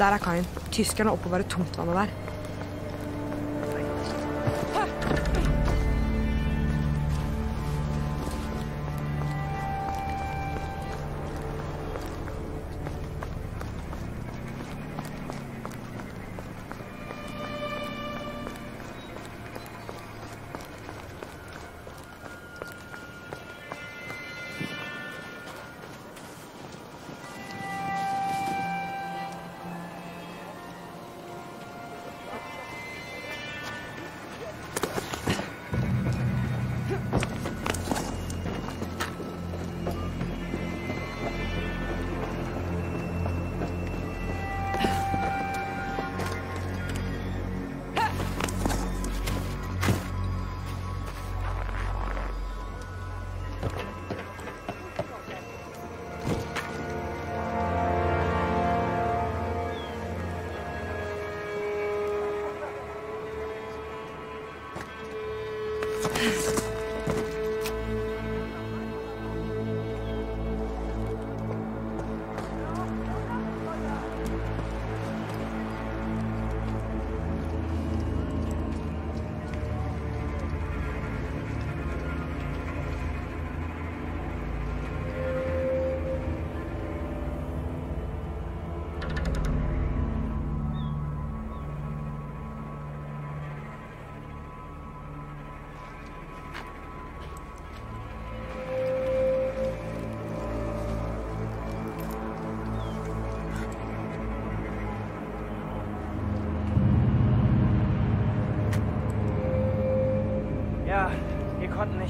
Der er kaien. Tyskerne er oppe og bare tungtvannet der.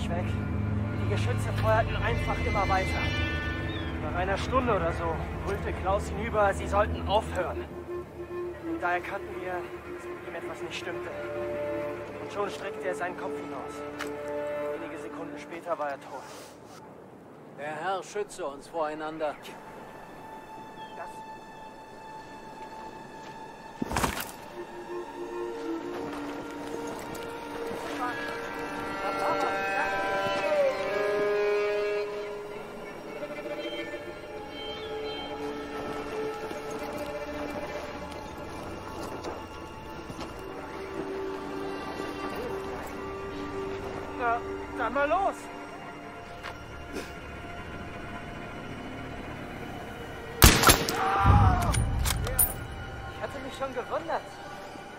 Weg. Die Geschütze feuerten einfach immer weiter. Nach einer Stunde oder so brüllte Klaus hinüber, sie sollten aufhören. Da erkannten wir, dass mit ihm etwas nicht stimmte. Und schon streckte er seinen Kopf hinaus. Wenige Sekunden später war er tot. Der Herr schütze uns voreinander. Dann mal los! Ich hatte mich schon gewundert.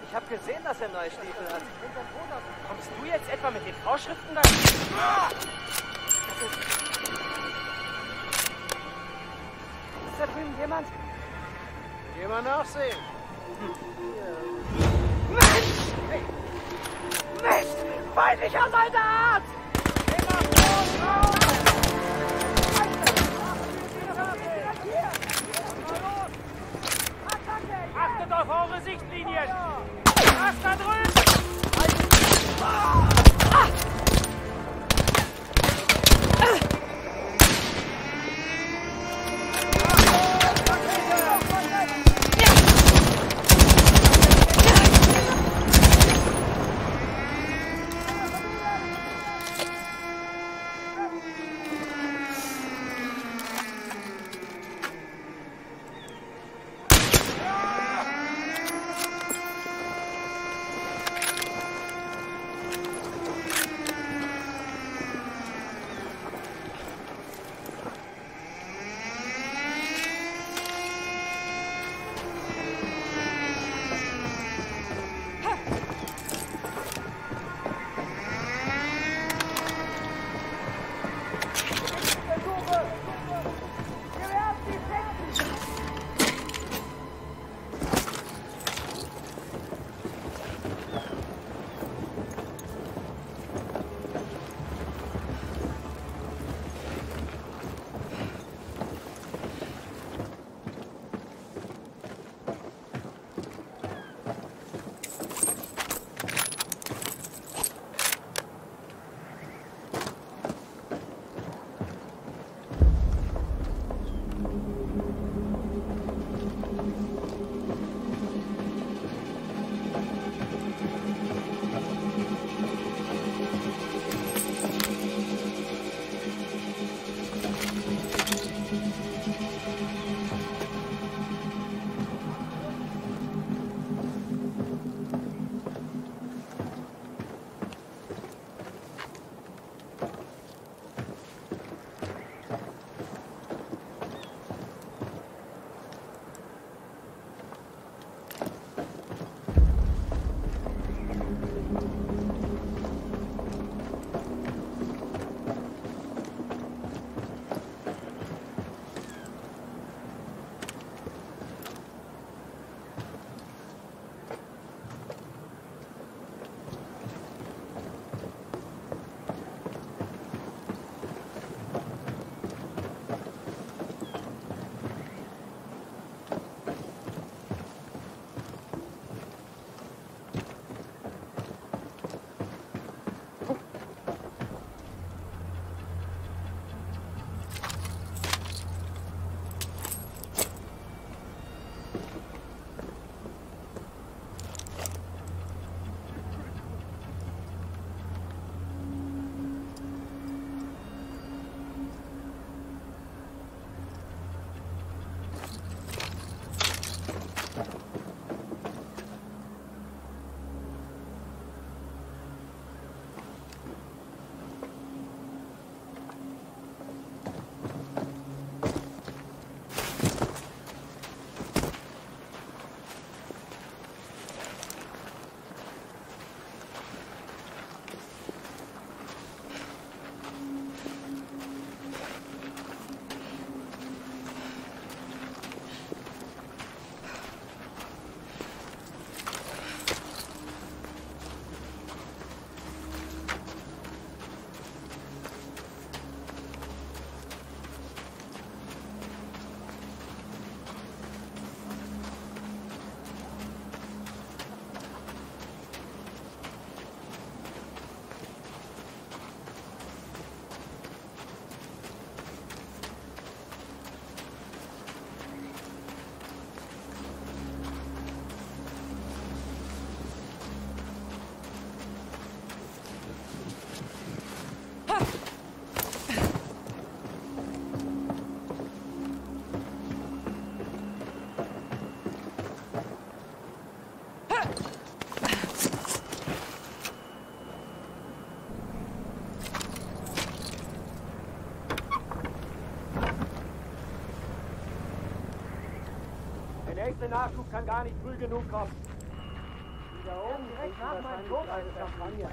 Ich habe gesehen, dass er neue Stiefel hat. Kommst du jetzt etwa mit den Vorschriften da? Ist da drüben jemand? Geh mal nachsehen. Nicht! Nicht! Weil ich an meine Art! Achtet auf eure Sichtlinien! Was da drüben! Der nächste Nachschub kann gar nicht früh genug kommen. Wieder oben direkt nach meinem Tod eine Kampagne.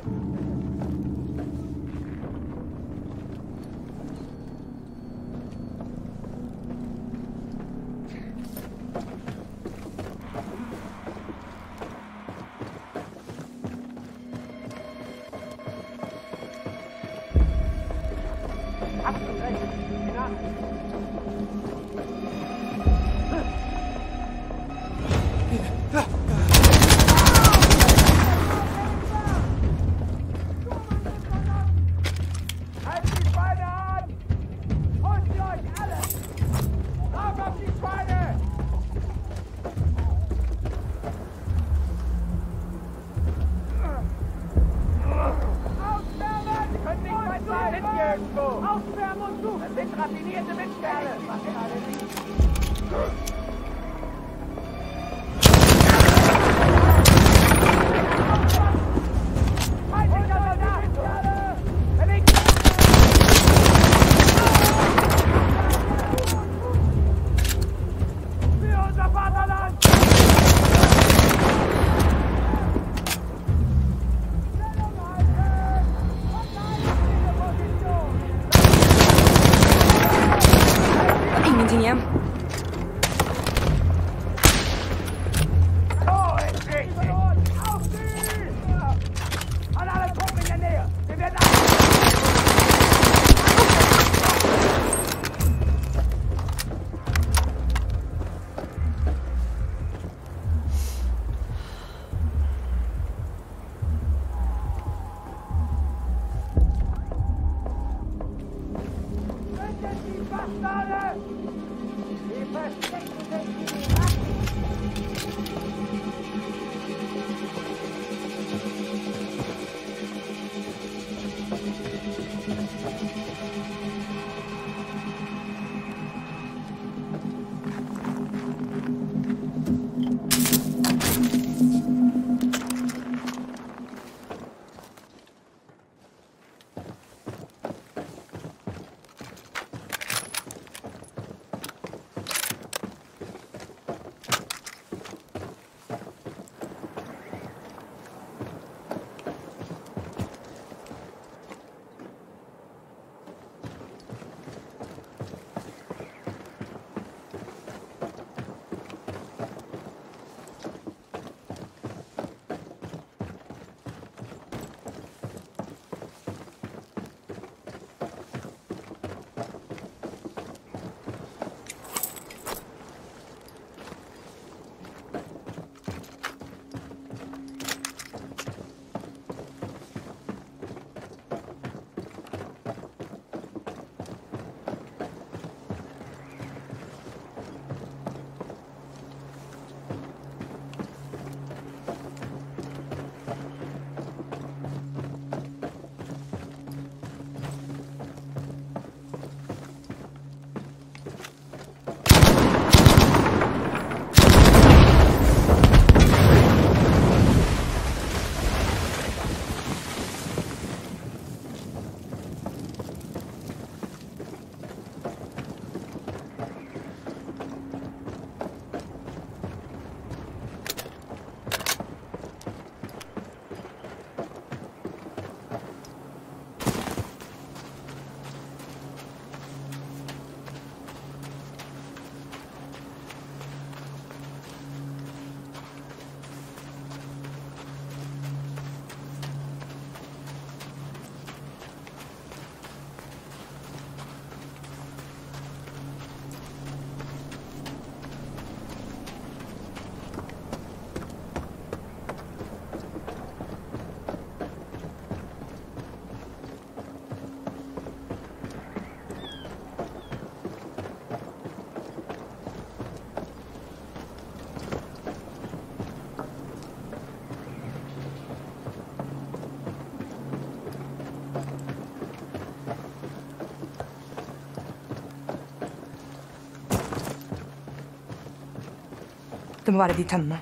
Det må være de tønnene.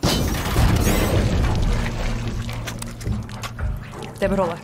Det bør holde.